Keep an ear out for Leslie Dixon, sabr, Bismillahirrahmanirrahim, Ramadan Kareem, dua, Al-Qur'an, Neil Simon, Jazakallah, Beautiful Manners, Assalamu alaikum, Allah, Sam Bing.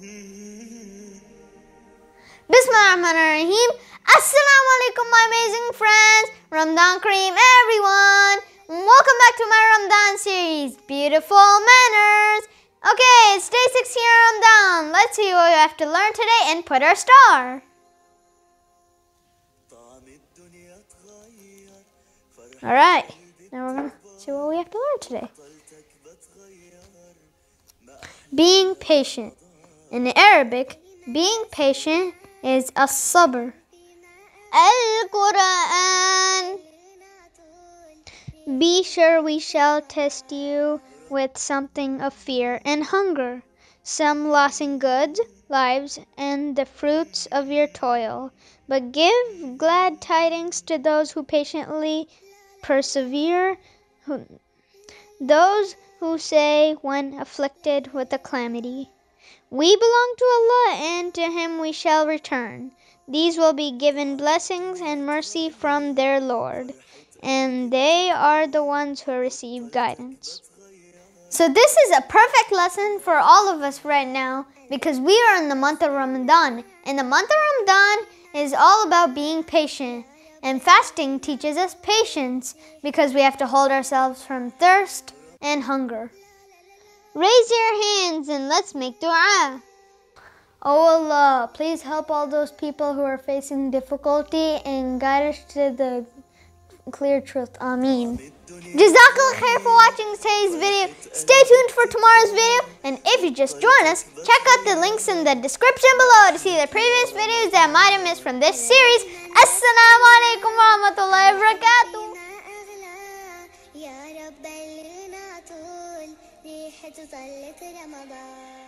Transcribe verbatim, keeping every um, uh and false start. Bismillahirrahmanirrahim. Assalamu alaikum, my amazing friends. Ramadan Kareem, everyone. Welcome back to my Ramadan series, Beautiful Manners. Okay, it's day six here in Ramadan. Let's see what we have to learn today and put our star. Alright, now we're going to see what we have to learn today. Being patient. In Arabic, being patient is a sabr. Al-Qur'an. Be sure we shall test you with something of fear and hunger, some loss in goods, lives, and the fruits of your toil. But give glad tidings to those who patiently persevere, who, those who say when afflicted with a calamity, "We belong to Allah, and to Him we shall return." These will be given blessings and mercy from their Lord, and they are the ones who receive guidance. So this is a perfect lesson for all of us right now, because we are in the month of Ramadan, and the month of Ramadan is all about being patient. And fasting teaches us patience, because we have to hold ourselves from thirst and hunger. Raise your hands and let's make dua. Oh Allah, please help all those people who are facing difficulty and guide us to the clear truth. Ameen. Jazakallah khair for watching today's video. Stay tuned for tomorrow's video. And if you just join us, check out the links in the description below to see the previous videos that I might have missed from this series. Assalamu alaikum wa rahmatullahi wa barakatuh. يا رب اللي نعطول ريحة ظلت رمضان.